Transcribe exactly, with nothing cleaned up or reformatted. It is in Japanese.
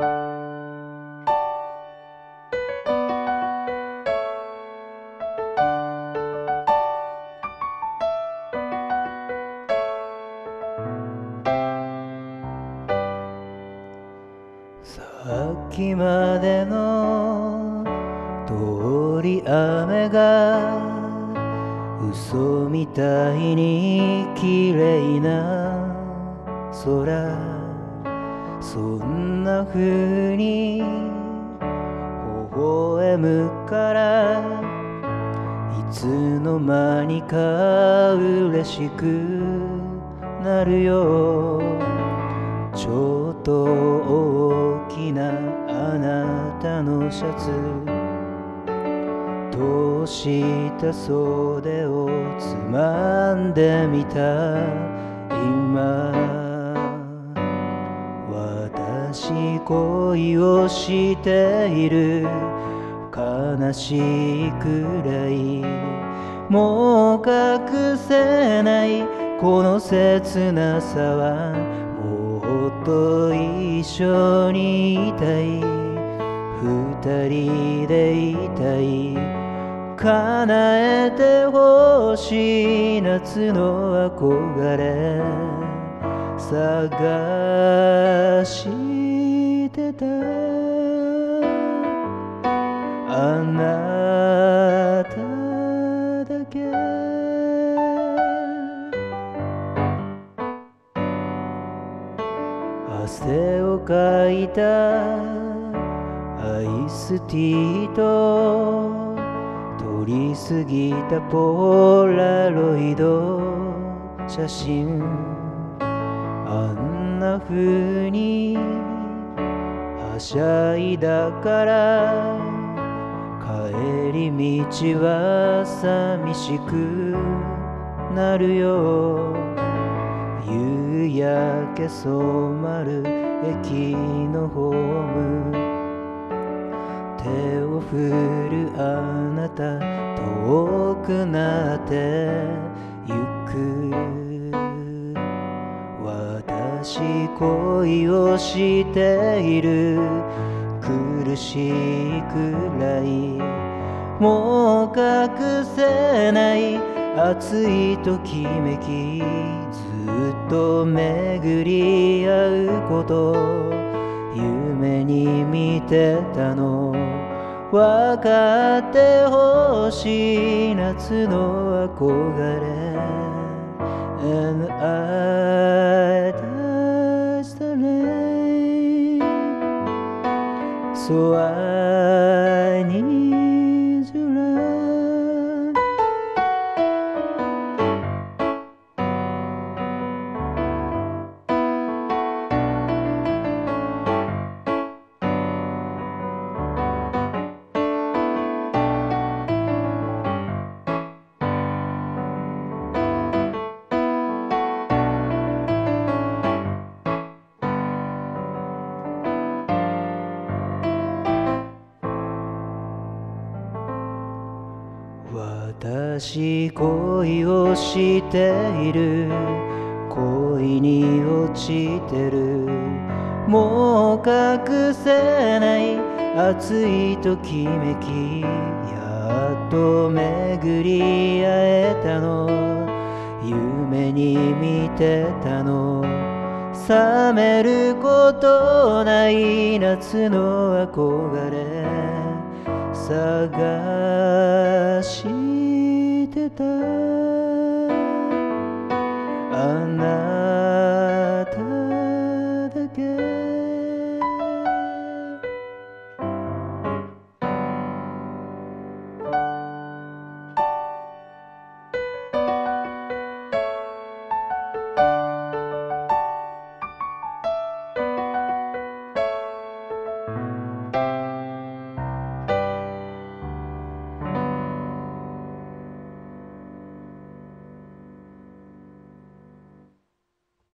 さっきまでの通り雨が嘘みたいに綺麗な空、そんな風に微笑むから、いつの間にか嬉しくなるよ。ちょっと大きなあなたのシャツ、どうした袖をつまんでみた今、私恋をしている、悲しいくらいもう隠せない、この切なさはもっと一緒にいたい、二人でいたい、叶えてほしい夏の憧れ、探してたあなただけ。汗をかいたアイスティーと通り過ぎたポラロイド写真、あんな風にはしゃいだから、帰り道は寂しくなるよ。夕焼け染まる駅のホーム、手を振るあなた、遠くなってゆく。私恋をしている、苦しいくらいもう隠せない、熱いときめきずっと巡り合うこと、夢に見てたの、分かってほしい夏の憧れ。 And I touched the rain, so I need you right. 私恋をしている、恋に落ちてる、もう隠せない熱いときめき、やっと巡り合えたの、夢に見てたの、冷めることない夏の憧れ、探してたあ